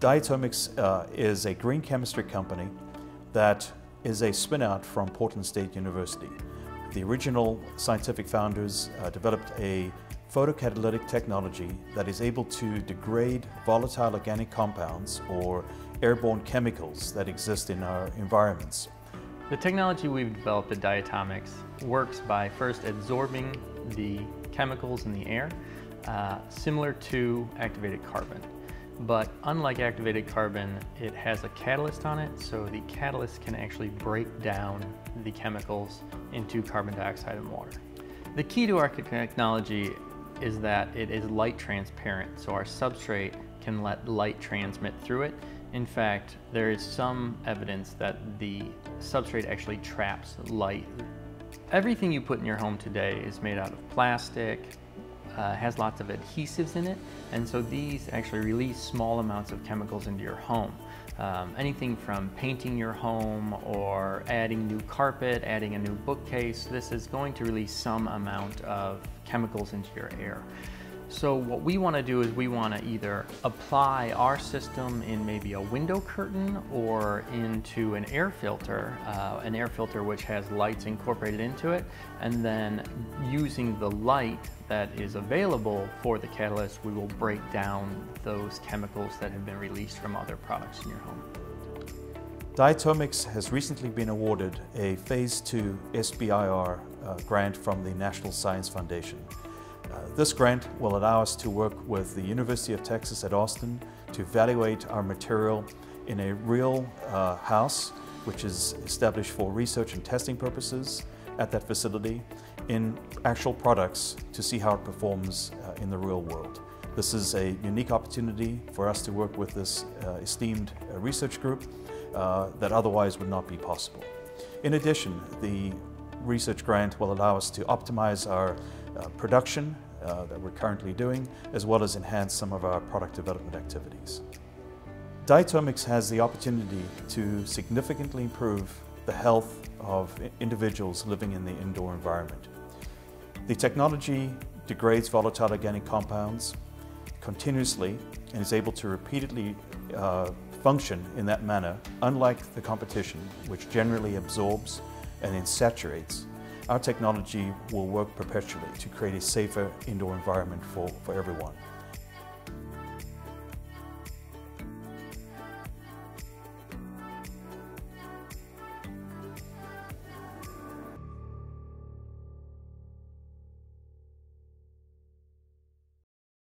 Diatomix is a green chemistry company that is a spin-out from Portland State University. The original scientific founders developed a photocatalytic technology that is able to degrade volatile organic compounds or airborne chemicals that exist in our environments. The technology we've developed at Diatomix works by first adsorbing the chemicals in the air, similar to activated carbon. But unlike activated carbon, it has a catalyst on it, so the catalyst can actually break down the chemicals into carbon dioxide and water. The key to our technology is that it is light transparent, so our substrate can let light transmit through it. In fact, there is some evidence that the substrate actually traps light. Everything you put in your home today is made out of plastic, has lots of adhesives in it, and so these actually release small amounts of chemicals into your home. Anything from painting your home or adding new carpet, adding a new bookcase, this is going to release some amount of chemicals into your air. So what we want to do is we want to either apply our system in maybe a window curtain or into an air filter which has lights incorporated into it, and then using the light that is available for the catalyst, we will break down those chemicals that have been released from other products in your home. Diatomix has recently been awarded a Phase II SBIR grant from the National Science Foundation. This grant will allow us to work with the University of Texas at Austin to evaluate our material in a real house, which is established for research and testing purposes at that facility, in actual products to see how it performs in the real world. This is a unique opportunity for us to work with this esteemed research group that otherwise would not be possible. In addition, the research grant will allow us to optimize our production that we're currently doing, as well as enhance some of our product development activities. Diatomix has the opportunity to significantly improve the health of individuals living in the indoor environment. The technology degrades volatile organic compounds continuously and is able to repeatedly function in that manner, unlike the competition, which generally absorbs and then saturates. Our technology will work perpetually to create a safer indoor environment for everyone.